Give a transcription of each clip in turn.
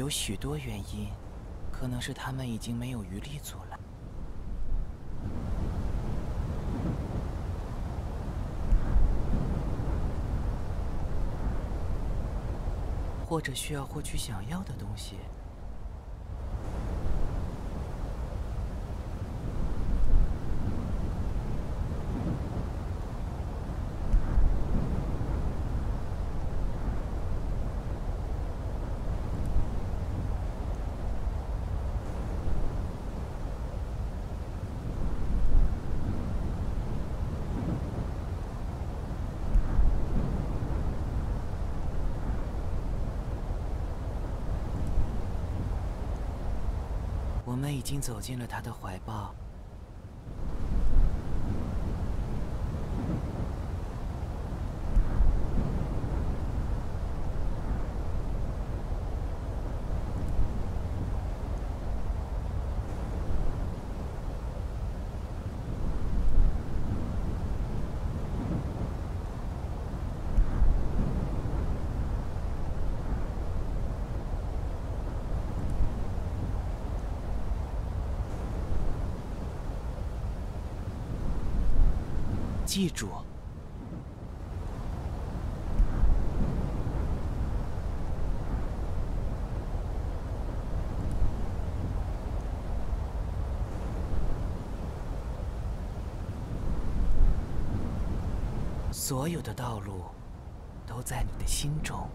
有许多原因，可能是他们已经没有余力阻拦。 或者需要获取想要的东西。我们已经走进了他的怀抱。 记住，所有的道路都在你的心中。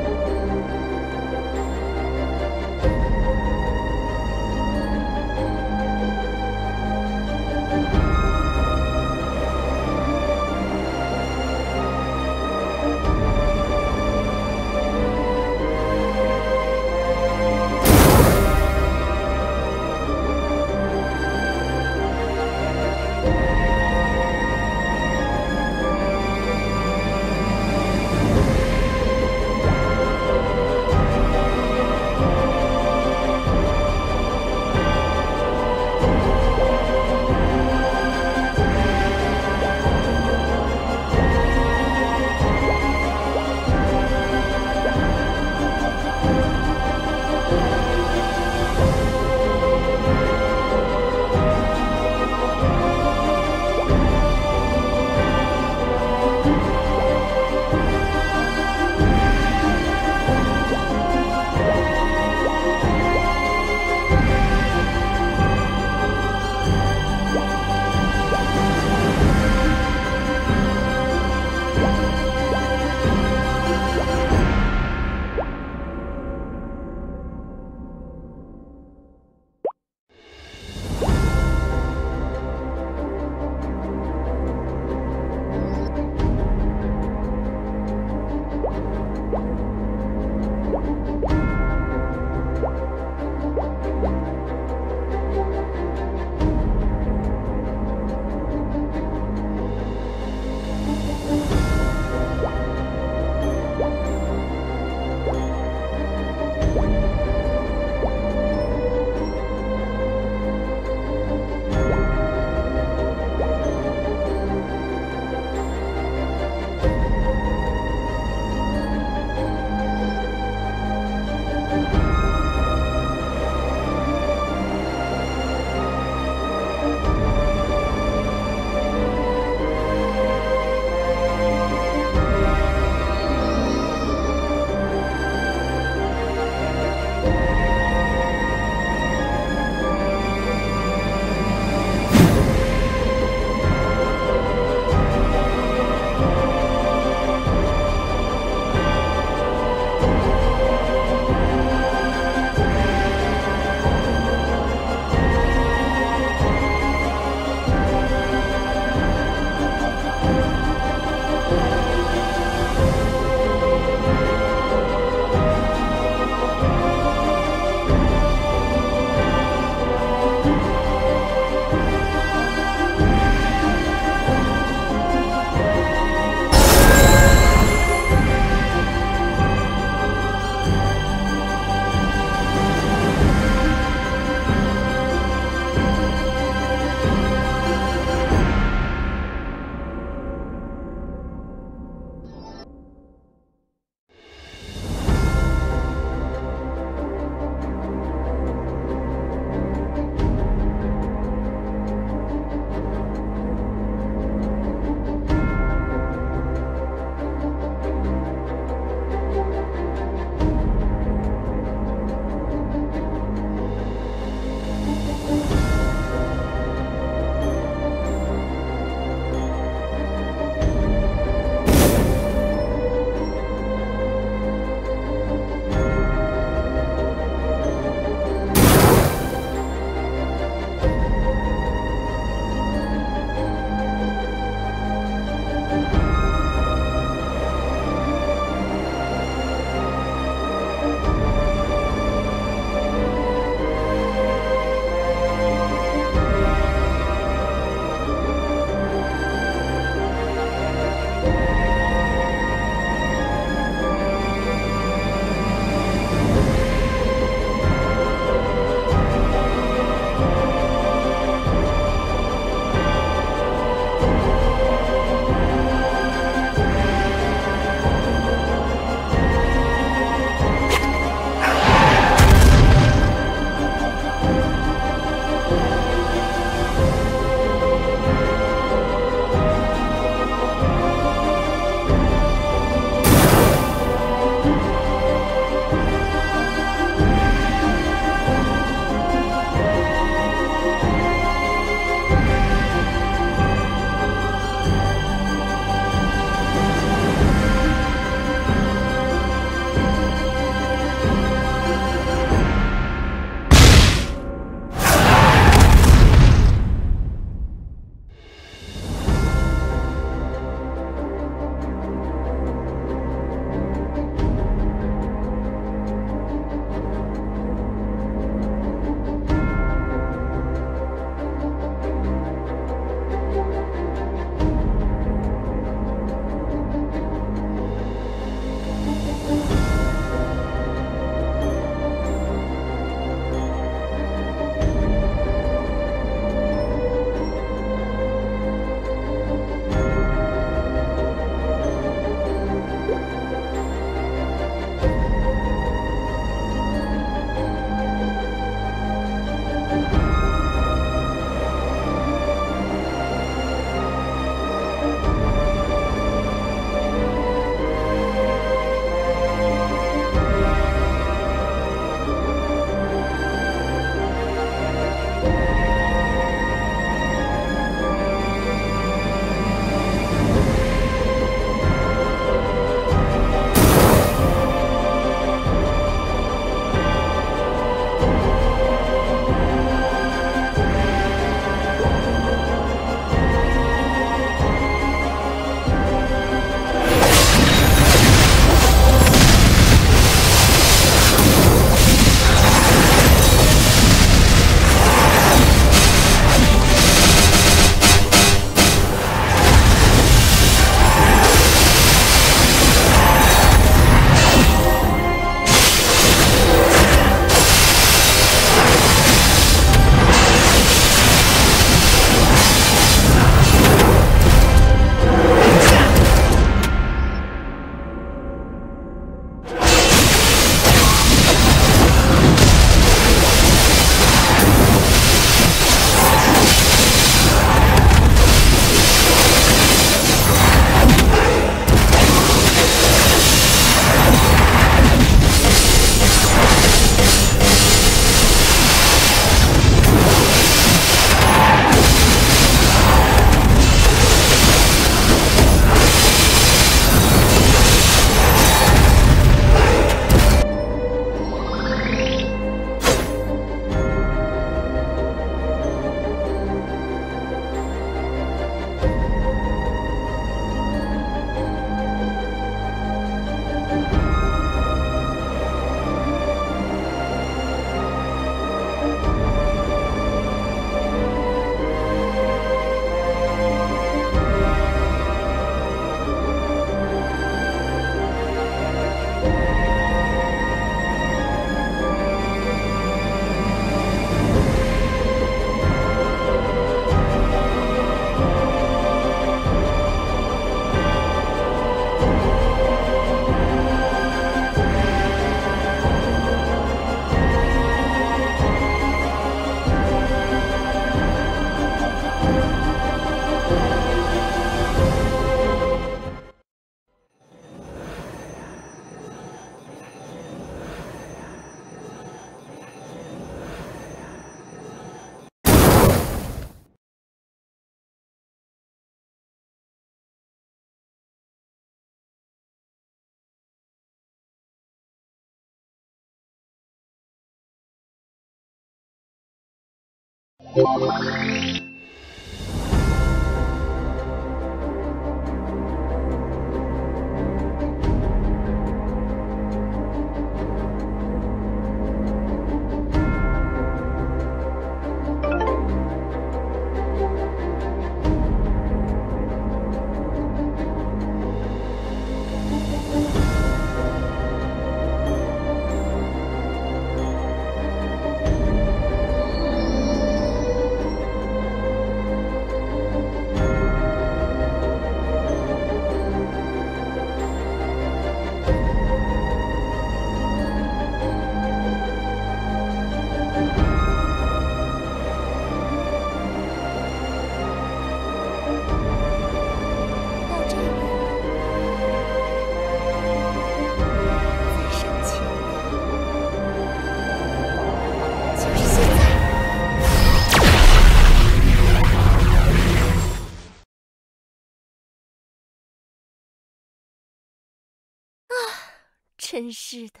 真是的，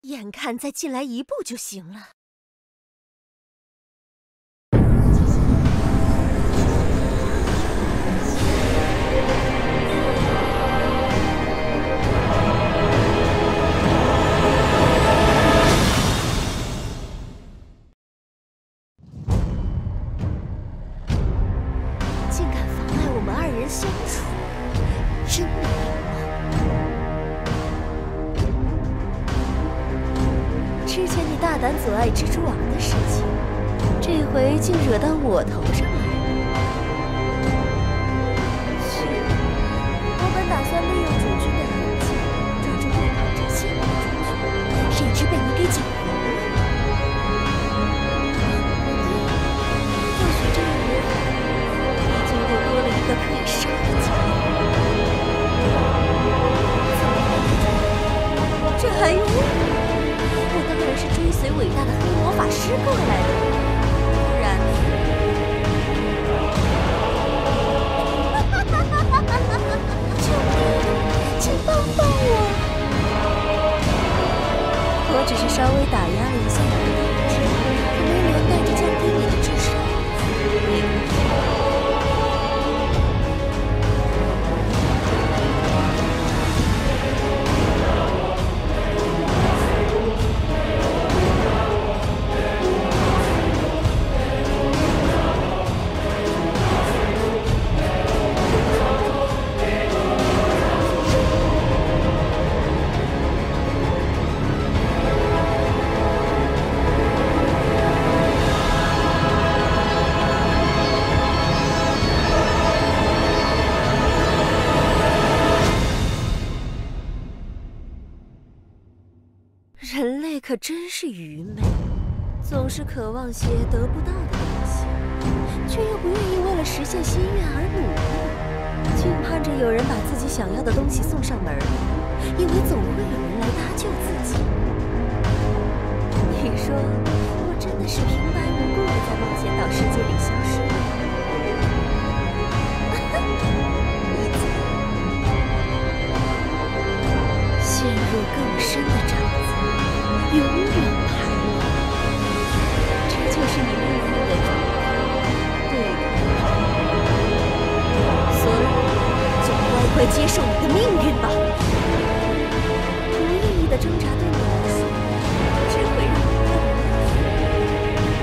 眼看再进来一步就行了。竟敢妨碍我们二人相处，真没用！ 之前你大胆阻碍蜘蛛网的事情，这回竟惹到我头上来了。是，我本打算利用主君的痕迹，抓住对方这新的主君，谁知被你给搅和了。或许这一回，你就又多了一个可以杀的机会。这还用问？ 是追随伟大的黑魔法师过来的，不然……救命！请帮帮我！我只是稍微打压了一下你的斗志，可没能带着降低你的智商。可真是愚昧，总是渴望些得不到的东西，却又不愿意为了实现心愿而努力，竟盼着有人把自己想要的东西送上门来，因为总会有人来搭救自己。你说，我真的是平白无故的在梦仙岛世界里消失了？陷入更深的沼泽。 永远盘绕，这就是你命运的对抗。所以，就乖乖接受你的命运吧。无意义的挣扎对你来说，只会让你更……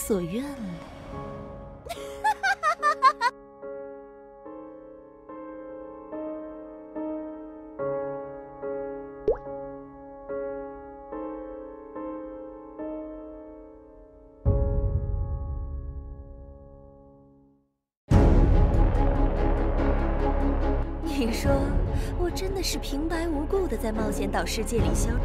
所愿了。你说，我真的是平白无故的在冒险岛世界里消失。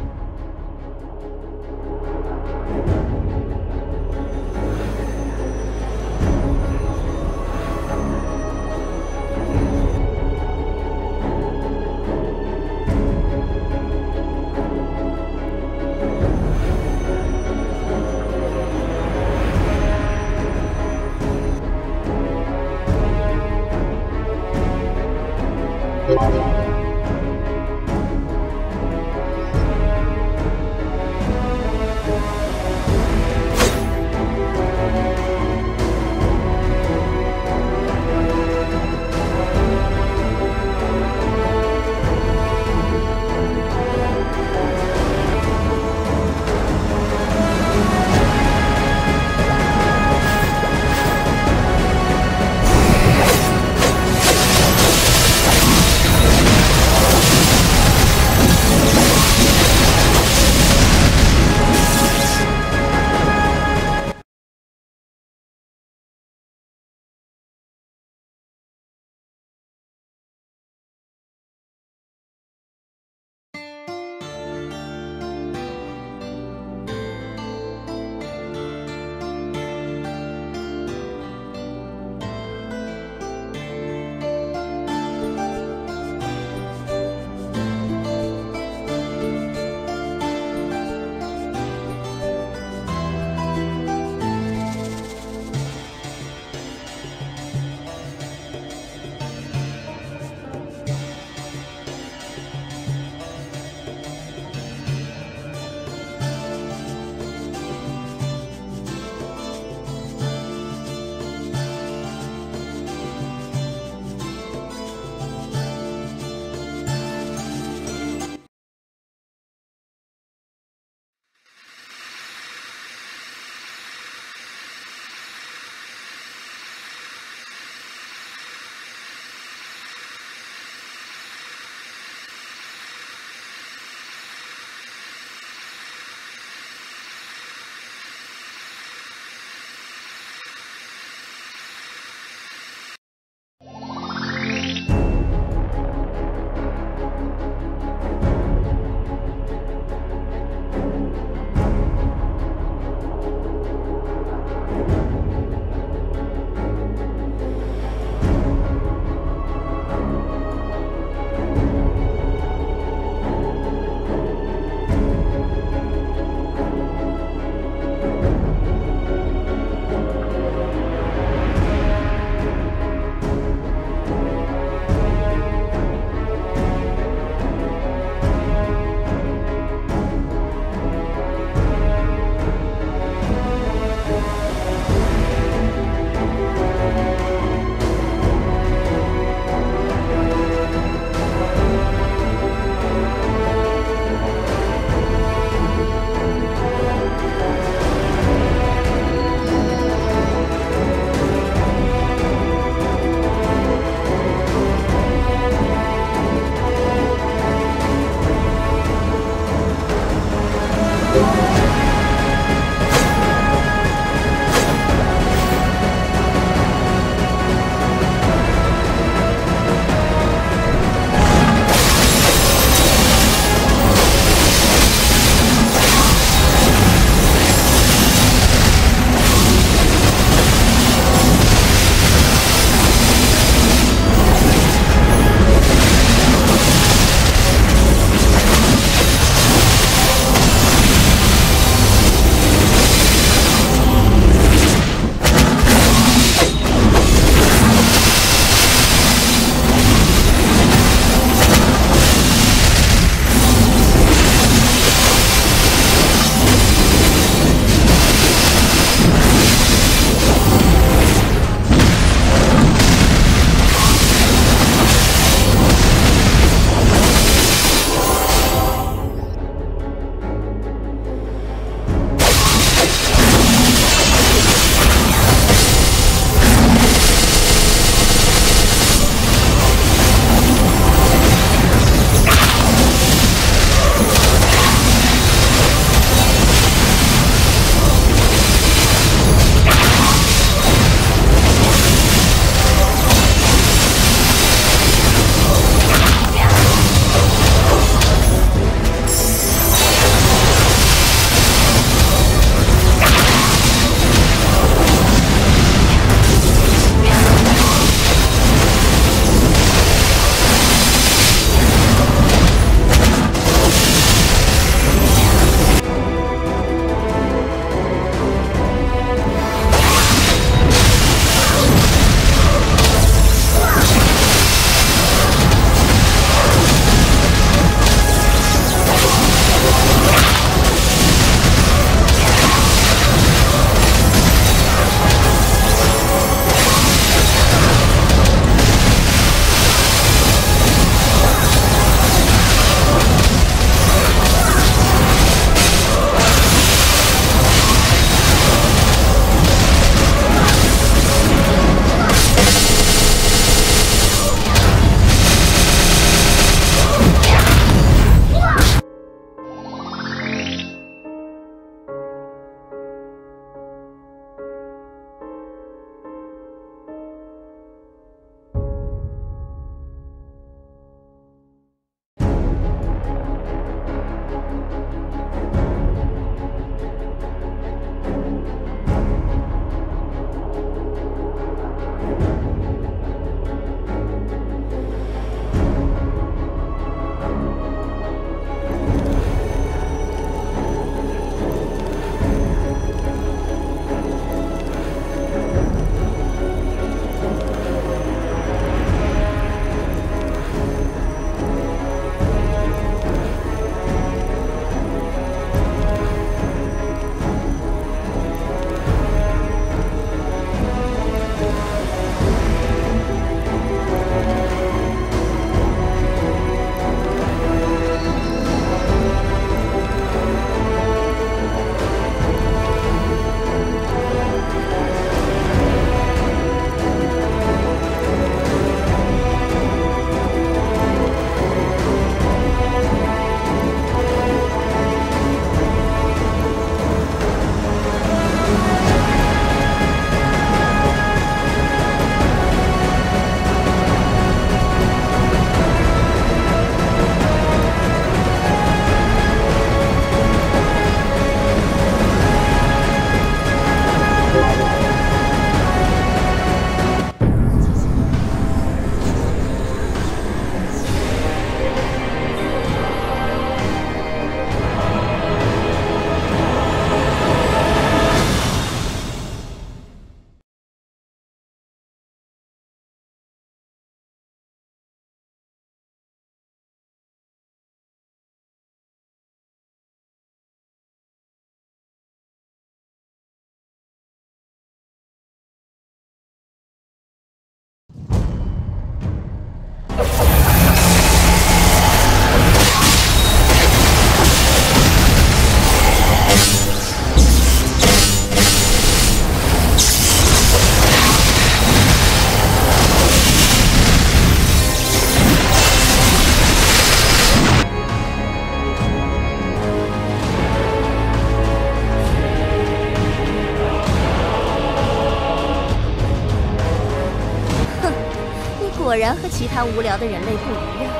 果然和其他无聊的人类不一样。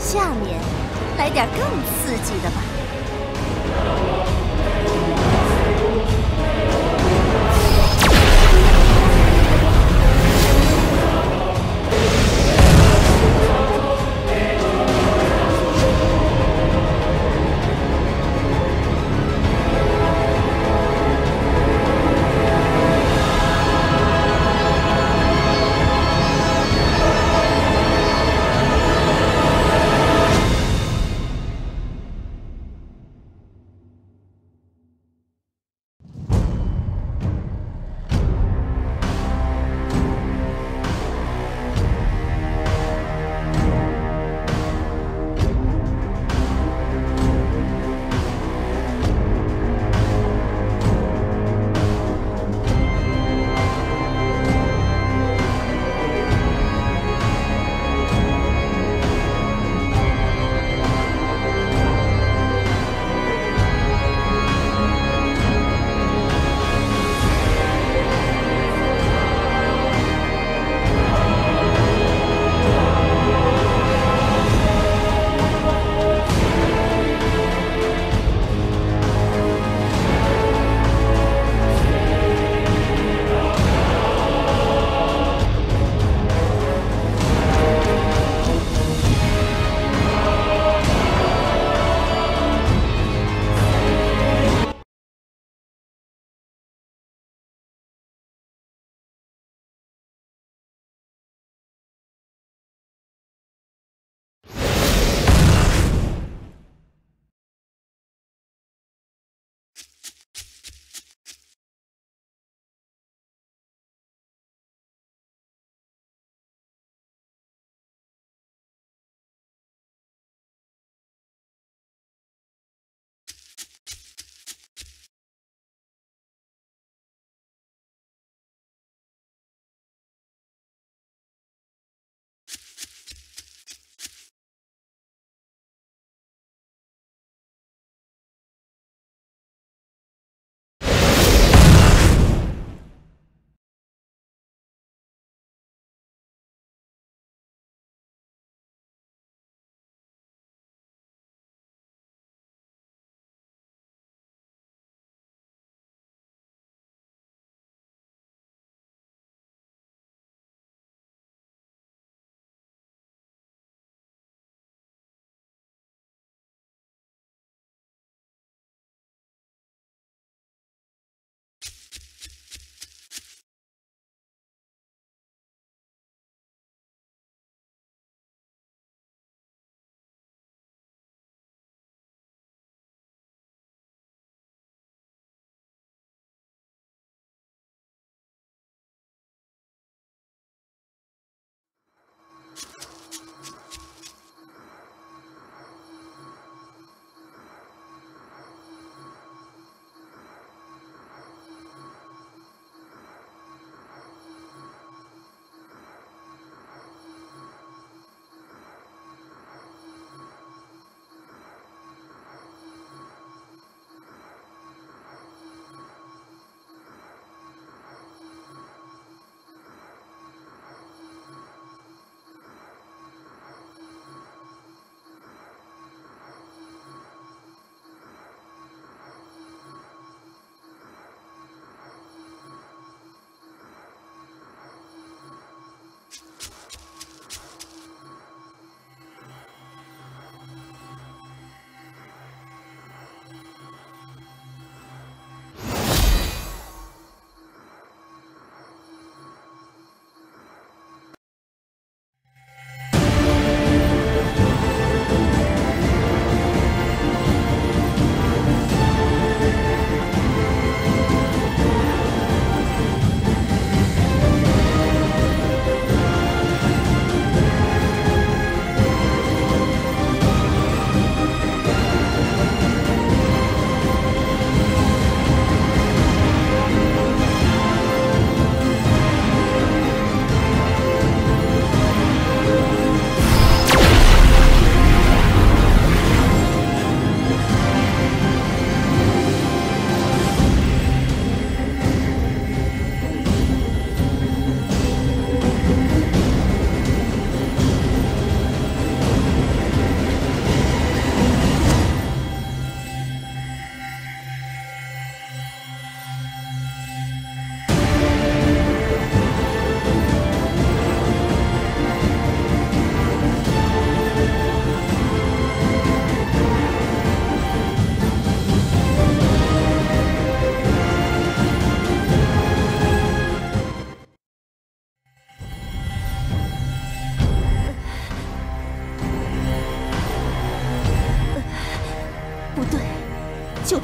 下面来点更刺激的吧。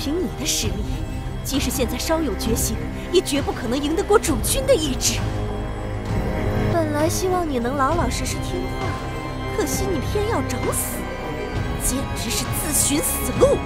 凭你的实力，即使现在稍有觉醒，也绝不可能赢得过主君的意志。本来希望你能老老实实听话，可惜你偏要找死，简直是自寻死路。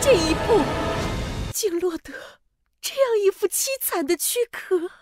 这一步，竟落得这样一副凄惨的躯壳。